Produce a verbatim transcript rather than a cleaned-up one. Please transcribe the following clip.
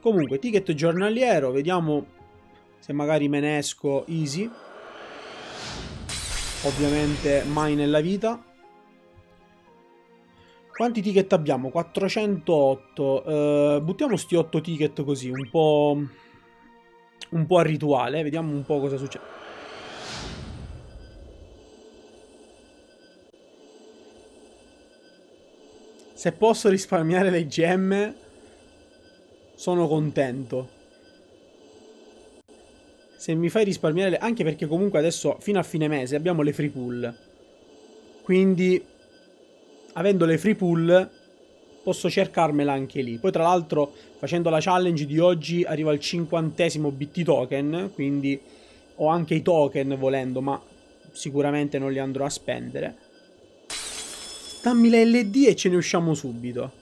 Comunque, ticket giornaliero, vediamo se magari me ne esco easy. Ovviamente mai nella vita. Quanti ticket abbiamo? quattrocentotto. Eh, buttiamo sti otto ticket così, un po'... un po' a rituale. Vediamo un po' cosa succede. Se posso risparmiare le gemme, sono contento. Se mi fai risparmiare le... anche perché comunque adesso, fino a fine mese, abbiamo le free pool. Quindi... avendo le free pool posso cercarmela anche lì. Poi tra l'altro, facendo la challenge di oggi, arrivo al cinquantesimo B T token, quindi ho anche i token volendo, ma sicuramente non li andrò a spendere. Dammi la L D e ce ne usciamo subito.